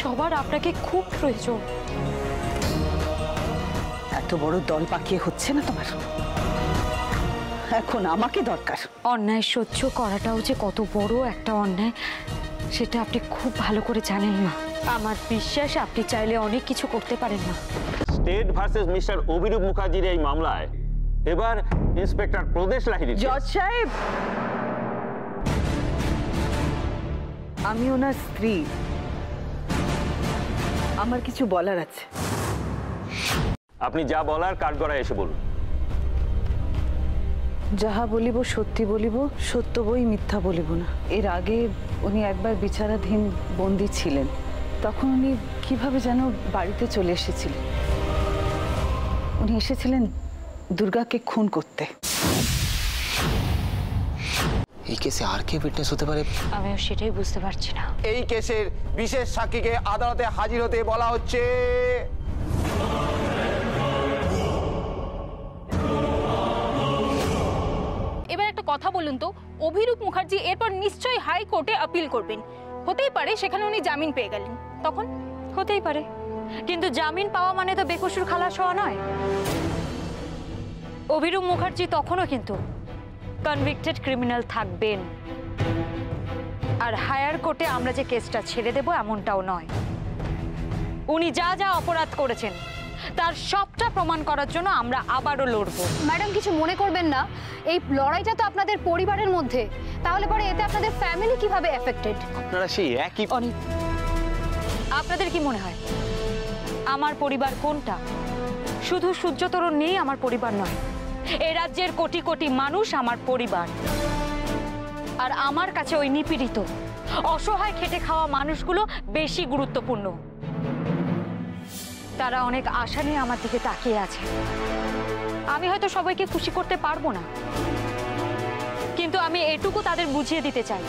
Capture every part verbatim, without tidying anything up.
সবার আপনাকে খুব প্রয়োজন। এত বড় দল পাকিয়ে হচ্ছে না তোমার, এখন আমাকে দরকার। অন্যায় সহ্য করাটাও যে কত বড় একটা অন্যায় সেটা আপনি খুব ভালো করে জানেন না। আমার বিশ্বাস আপনি চাইলে অনেক কিছু করতে পারেন না। স্টেট ভার্সেস মিস্টার অভিরূপ মুখার্জির এই মামলায় এবার ইন্সপেক্টর প্রদেশ লাহিড়ী। জজ সাহেব, আমি ওনার স্ত্রী, আমার কিছু বলার আছে। আপনি যা বলার কাঠগড়ায় এসে বলুন। যাহা বলিব সত্যি বলিব, সত্য বই মিথ্যা বলিব না। এর আগে উনি একবার বিচারাধীন বন্দী ছিলেন, তখন উনি কিভাবে যেন বাড়িতে চলে এসেছিলেন। উনি এসেছিলেন দুর্গাকে খুন করতে। এই কেসে আর কে উইটনেস হতে পারে আমি সেটাই বুঝতে পারছি না। এই কেসের বিশেষ সাক্ষীকে আদালতে হাজির হতে বলা হচ্ছে। এবার একটা কথা বলুন তো, অভিরূপ মুখার্জি এরপর নিশ্চয়ই হাইকোর্টে আপিল করবেন। হতেই পারে সেখানে উনি জামিন পেয়ে গেলেন, তখন হতেই পারে। কিন্তু জামিন পাওয়া মানে তো বেকসুর খালাস হওয়া নয়। অভিরূপ মুখার্জি তখনও কিন্তু কনভিক্টেড ক্রিমিনাল থাকবেন। আর হায়ার কোর্টে আমরা যে কেসটা ছেড়ে দেব এমনটাও নয়। উনি যা যা অপরাধ করেছেন তার সবটা প্রমাণ করার জন্য আমরা আবারও লড়বো। ম্যাডাম, কিছু মনে করবেন না, এই লড়াইটা তো আপনাদের পরিবারের মধ্যে, তাহলে পরে এতে আপনাদের ফ্যামিলি কিভাবে এফেক্টেড? আপনারা সেই একই। আপনাদের কি মনে হয় আমার পরিবার কোনটা? শুধু সূর্যতরণ নেই আমার পরিবার নয়, এ রাজ্যের কোটি কোটি মানুষ আমার পরিবার। আর আমার কাছে ওই নিপীড়িত অসহায় খেটে খাওয়া মানুষগুলো বেশি গুরুত্বপূর্ণ। তারা অনেক আশা নিয়ে আমার দিকে তাকিয়ে আছে। আমি হয়তো সবাইকে খুশি করতে পারবো না, কিন্তু আমি এটুকু তাদের বুঝিয়ে দিতে চাই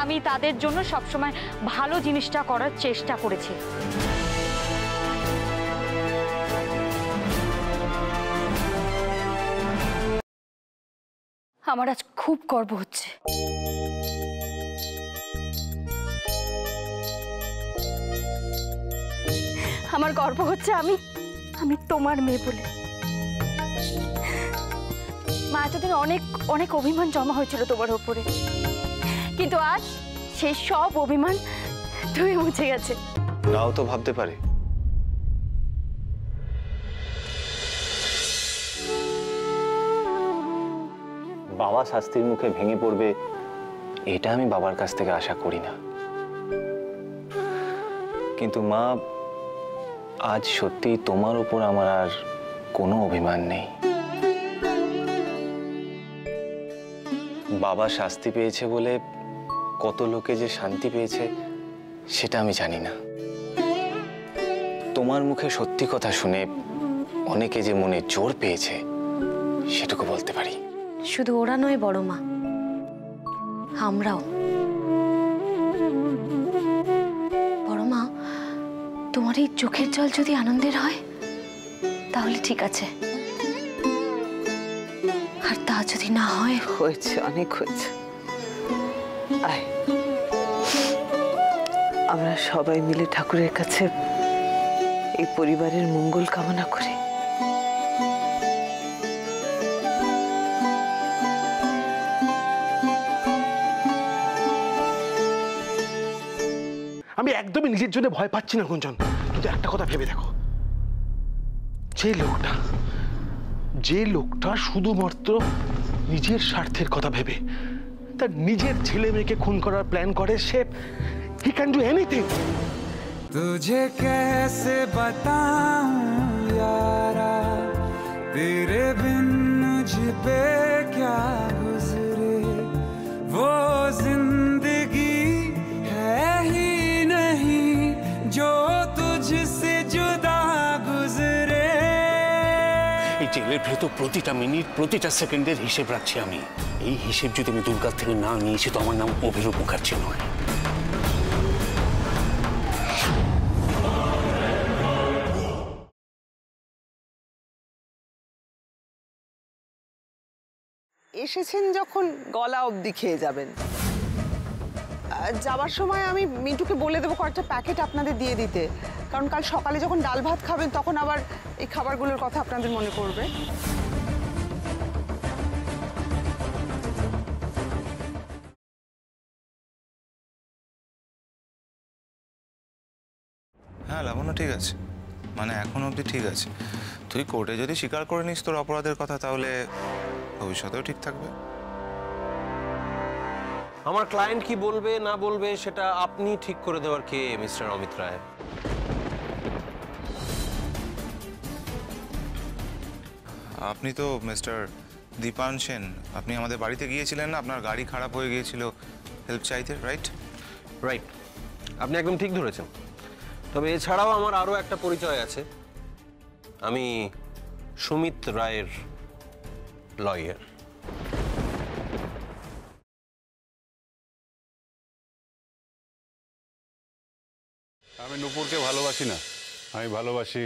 আমি তাদের জন্য সবসময় ভালো জিনিসটা করার চেষ্টা করেছি। আমার আজ খুব গর্ব হচ্ছে। আমার গর্ব হচ্ছে আমি আমি তোমার মেয়ে বলে। মা, এতদিন অনেক অনেক অভিমান জমা হয়েছিল তোমার ওপরে, কিন্তু আজ সেই সব অভিমান ধুয়ে মুছে গেছে। নাও তো ভাবতে পারি। বাবা শাস্তির মুখে ভেঙে পড়বে এটা আমি বাবার কাছ থেকে আশা করি না, কিন্তু মা, আজ সত্যি তোমার উপর আমার আর কোনো অভিমান নেই। বাবা শাস্তি পেয়েছে বলে কত লোকে যে শান্তি পেয়েছে সেটা আমি জানি না। তোমার মুখে সত্যি কথা শুনে অনেকে যে মনে জোর পেয়েছে সেটুকু বলতে পারি। শুধু ওরা নয় বড় মা, আমরাও। বড় মা, তোমার এই চোখের জল যদি আনন্দের হয় তাহলে ঠিক আছে, আর তা যদি না হয়। হয়েছে, অনেক হয়েছে। আয়, আমরা সবাই মিলে ঠাকুরের কাছে এই পরিবারের মঙ্গল কামনা করি। আমি একদমই নিজের জন্য ভয় পাচ্ছি না গুঞ্জন, কিন্তু একটা কথা ভেবে দেখো, যে লোকটা যে লোকটা শুধুমাত্র নিজের স্বার্থের কথা ভেবে তার নিজের ছেলে মেয়েকে খুন করার প্ল্যান করে, সে হি ক্যান ডু এনিথিং। তুঝে কেসে বাতাউ ইয়ারা, তেরে বিন মুঝে পে ক্যা গুজরে, ও জিন্দগি হ্যায় जो तुझसे जुदा गुजरे। এই জেলের ভেতর প্রতিটা মিনিট প্রতিটা সেকেন্ডের হিসেব রাখছি আমি। এই হিসেব যদি আমি দুর্গার থেকে না নিয়েছি তো আমার নাম অভিরূপ মুখার্জি নয়। এসেছেন যখন গলা অবধি খেয়ে যাবেন, যাবার সময় আমি মিন্টুকে বলে দেবো কয়েকটা প্যাকেট আপনাদের দিয়ে দিতে, কারণ কাল সকালে যখন ডাল ভাত খাবেন তখন আবার এই খাবারগুলোর কথা আপনাদের মনে পড়বে। হ্যাঁ লাবণ্য ঠিক আছে, মানে এখন অবধি ঠিক আছে। তুই কোর্টে যদি স্বীকার করে নিস তোর অপরাধের কথা, তাহলে ভবিষ্যতেও ঠিক থাকবে। আমার ক্লায়েন্ট কি বলবে না বলবে সেটা আপনি ঠিক করে দেওয়ার কে মিস্টার অমিত রায়? আপনি তো মিস্টার দীপান সেন, আপনি আমাদের বাড়িতে গিয়েছিলেন না, আপনার গাড়ি খারাপ হয়ে গিয়েছিল হেল্প চাইতে, রাইট? রাইট, আপনি একদম ঠিক ধরেছেন। তবে এছাড়াও আমার আরও একটা পরিচয় আছে, আমি সুমিত রায়ের লয়ার। আমি নূপুরকে ভালোবাসি না, আমি ভালোবাসি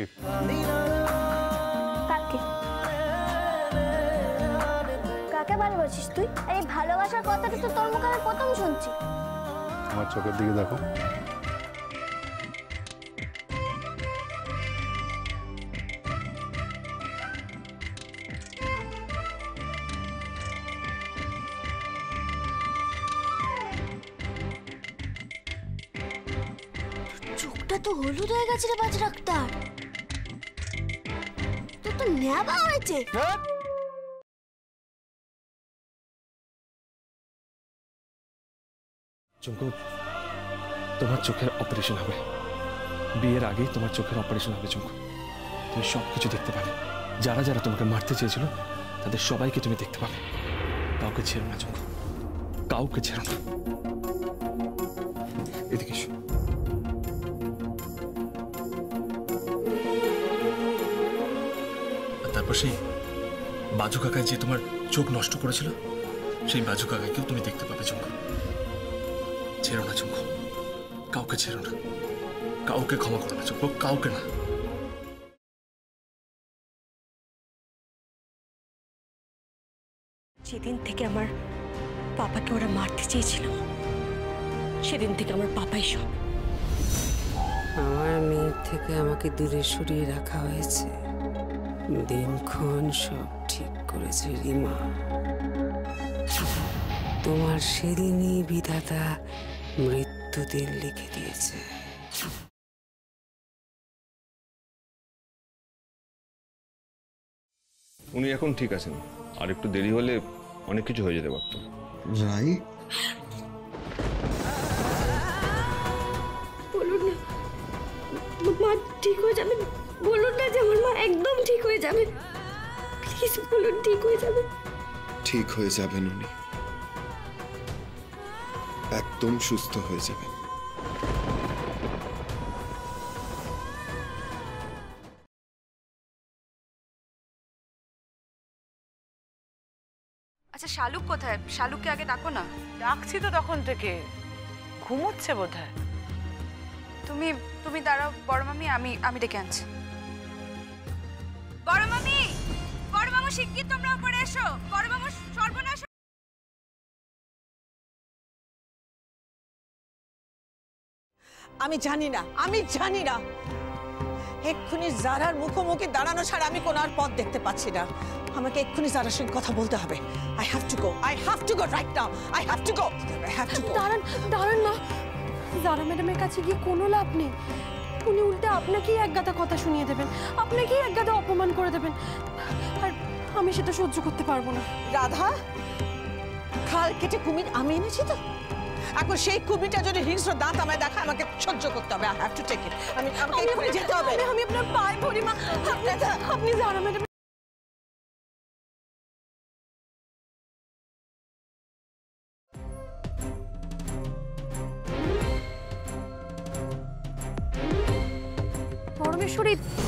কাকে? কাকে ভালোবাসিস তুই? এই ভালোবাসার কথাটা তো তোর মুখে আমি প্রথম শুনছি। আমার চোখের দিকে দেখো। তো হলুদ হয়ে গেছে রে বাজ ডাক্তার, তো তো নেবা হয়েছে। চুমকু, তোমার চোখের অপারেশন হবে, বিয়ের আগেই তোমার চোখের অপারেশন হবে। চুমকু, তুমি সবকিছু দেখতে পাবে, যারা যারা তোমাকে মারতে চেয়েছিল তাদের সবাইকে তুমি দেখতে পাবে। কাউকে ছেড়ো না চুমকু, কাউকে ছেড়ো না। এদিকে সেই বাজু কাকা যে তোমার চোখ নষ্ট করেছিল, সেই বাজু কাকাকেও তুমি দেখতে পাবে। চুমকু ছেড়ো না চুমকু, কাউকে ছেড়ো না, কাউকে ক্ষমা করো না চুমকু, কাউকে না। যেদিন থেকে আমার পাপাকে ওরা মারতে চেয়েছিল সেদিন থেকে আমার পাপাই সব। আমার মেয়ের থেকে আমাকে দূরে সরিয়ে রাখা হয়েছে, দিনক্ষণ সব ঠিক করেছে রিমা। তোমার সেদিনই বিধাতা মৃত্যুদিন লিখে দিয়েছে। উনি এখন ঠিক আছেন, আর একটু দেরি হলে অনেক কিছু হয়ে যেতে পারত। রাই বলুন না মা ঠিক হয়ে যাবে, বলুন না যে আমার মা একদম ঠিক হয়ে যাবে, প্লিজ বলুন ঠিক হয়ে যাবে। ঠিক হয়ে যাবেন উনি, একদম সুস্থ হয়ে যাবেন। আচ্ছা শালুক কোথায়? শালুককে আগে ডাকো না। ডাকছি তো তখন থেকে, ঘুমোচ্ছে বোধহয়। তুমি তুমি দাঁড়াও বড় মামি, আমি আমি ডেকে আনছি। বড় মামি, বড় মামু শিগগির তোমরা উপরে এসো, বড় মামু সর্বনাশ। আমি জানি না, আমি জানি না এক্ষুনি জারার মুখোমুখি দাঁড়ানো ছাড়া আমি কোনো আর পথ দেখতে পাচ্ছি না। আমাকে এক্ষুনি জারার সঙ্গে কথা বলতে হবে। I have to go, I have to go right now, I have to go, I have to go. দাঁড়ান দাঁড়ান না, জারা ম্যাডামের কাছে গিয়ে কোনো লাভ নেই, উনি উল্টা আপনাকেই একগাদা কথা শুনিয়ে দেবেন, আপনাকেই একগাদা অপমান করে দেবেন, আর আমি সেটা সহ্য করতে পারবো না। রাধা, খাল কেটে কুমির আমি এনেছি তো, এখন সেই কুমিরটা যদি হিংস্র দাঁত আমায় দেখা, আমাকে সহ্য করতে হবে। I have to take it, আমি আমাকে এখানে যেতে হবে। আমি আপনার পায়ে পড়ি মা, আপনি জারা ম্যাডাম। What do you...